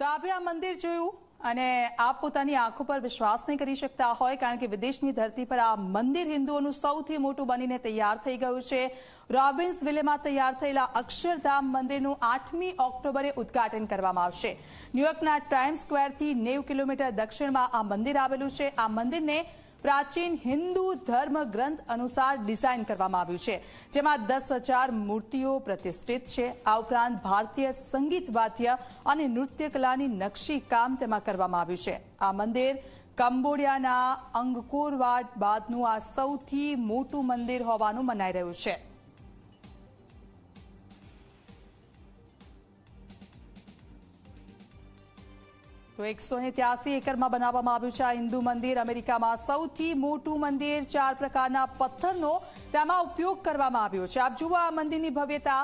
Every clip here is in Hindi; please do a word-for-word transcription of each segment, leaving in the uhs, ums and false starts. तो आपणे आ मंदिर जोयुं અને આપ પોતાની આંખો પર વિશ્વાસ નહીં કરી શકતા હોય કારણ કે વિદેશની ધરતી પર આ મંદિર હિન્દુઓનું સૌથી મોટું બનીને તૈયાર થઈ ગયું છે। રોબિન્સવિલેમાં તૈયાર થયેલા અક્ષરધામ મંદિરનું આઠમી ઓક્ટોબરે ઉદ્ઘાટન કરવામાં આવશે। ન્યુયોર્કના ટાઇમ્સ સ્ક્વેરથી નેવું કિલોમીટર દક્ષિણમાં આ મંદિર આવેલું છે। આ મંદિરને प्राचीन हिंदू धर्म ग्रंथ अनुसार डिजाइन करवामां आव्युं छे, जेमां दस हजार मूर्तिओ प्रतिष्ठित छे। आ उपरांत भारतीय संगीत वाद्य अने नृत्य कलानी नक्शी काम तेमां करवामां आव्युं छे। आ मंदिर कंबोडियाना अंगकोर वाट बादनुं आ सौथी मोटुं मंदिर होवानुं मनाई रह्युं छे। तो एक सौ त्यासी एकर में बनावामां आव्युं छे हिंदू मंदिर। अमेरिका में सौथी मोटुं मंदिर, चार प्रकारना पत्थरनो तेमां उपयोग करवामां आव्यो छे। आप जुओ आ मंदिरनी भव्यता।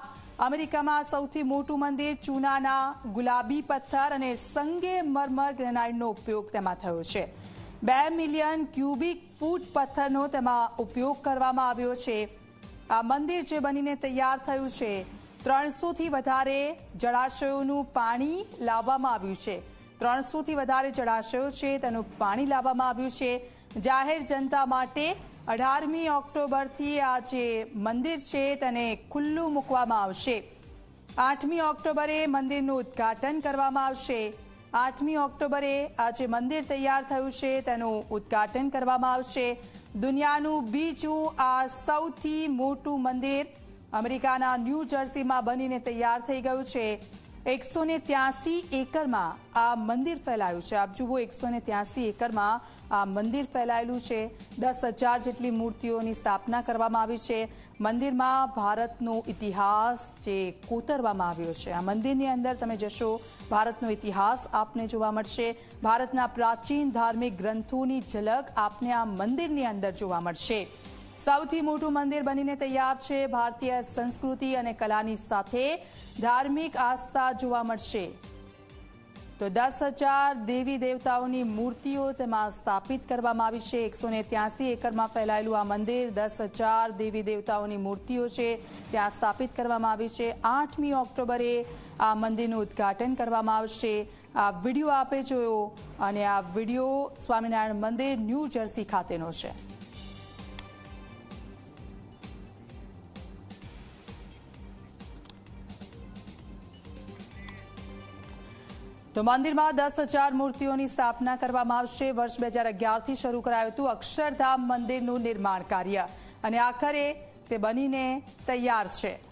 अमेरिका में सौथी मोटुं मंदिर चूनाना, गुलाबी पत्थर अने संगमरमर ग्रेनाइटनो उपयोग तेमां थयो छे। बे मिलियन क्यूबिक फूट पत्थरनो तेमां उपयोग करवामां आव्यो छे। आ मंदिर जे बनीने तैयार थयुं छे, त्रणसो थी वधारे जळाशयोनुं पाणी लाववामां आव्युं छे। त्रणसो थी वधारे जळाशयो छे, तेनुं पाणी लाववामां आव्युं छे। जाहेर जनता माटे अठारमी ऑक्टोबर थी आ जे मंदिर छे तेने खुल्लू मूकवामां आवशे। आठमी ऑक्टोबरे मंदिरनुं उद्घाटन करवामां आवशे। आठमी ऑक्टोबरे आ जे मंदिर तैयार थयुं छे तेनुं उद्घाटन करवामां आवशे। दुनियानुं बीजुं आ सौथी मोटुं मंदिर अमेरिकाना न्यू जर्सीमां बनीने तैयार थई गयुं छे। एक सौ त्यासी एकर में आ मंदिर फैलायु छे। आप जुओ एक सौ त्यासी एकर में आ मंदिर फैलायेलू छे। दस हजार जेटली मूर्तिओनी स्थापना करवामां आवी छे। मंदिर में भारतनो इतिहास जे कोतरवामां आव्यो छे। आ मंदिरनी अंदर तमे जशो भारतनो इतिहास आपने जोवा मळशे। भारतना प्राचीन धार्मिक ग्रंथोनी झलक आपने आ मंदिरनी अंदर जोवा मळशे। સૌથી મોટું મંદિર બનીને તૈયાર છે। ભારતીય સંસ્કૃતિ અને કલાની સાથે ધાર્મિક આસ્થા જોવા મળશે। તો દસ હજાર દેવી દેવતાઓની મૂર્તિઓ તેમાં સ્થાપિત કરવામાં આવી છે। એકસો ને ત્યાસી એકરમાં ફેલાયેલું આ મંદિર દસ હજાર દેવી દેવતાઓની મૂર્તિઓ છે ત્યાં સ્થાપિત કરવામાં આવી છે। આઠમી ઓક્ટોબરે આ મંદિરનું ઉદ્ઘાટન કરવામાં આવશે। આ વિડીયો આપે જોયો અને આ વિડીયો સ્વામિનારાયણ મંદિર ન્યૂ જર્સી ખાતેનો છે। तो मंदिर में दस हजार मूर्तिओं की स्थापना करवामां आवशे। वर्ष दो हज़ार ग्यारह थी शुरू करायुं हतुं अक्षरधाम मंदिरनुं निर्माण कार्य अने आखरे ते बनीने तैयार छे।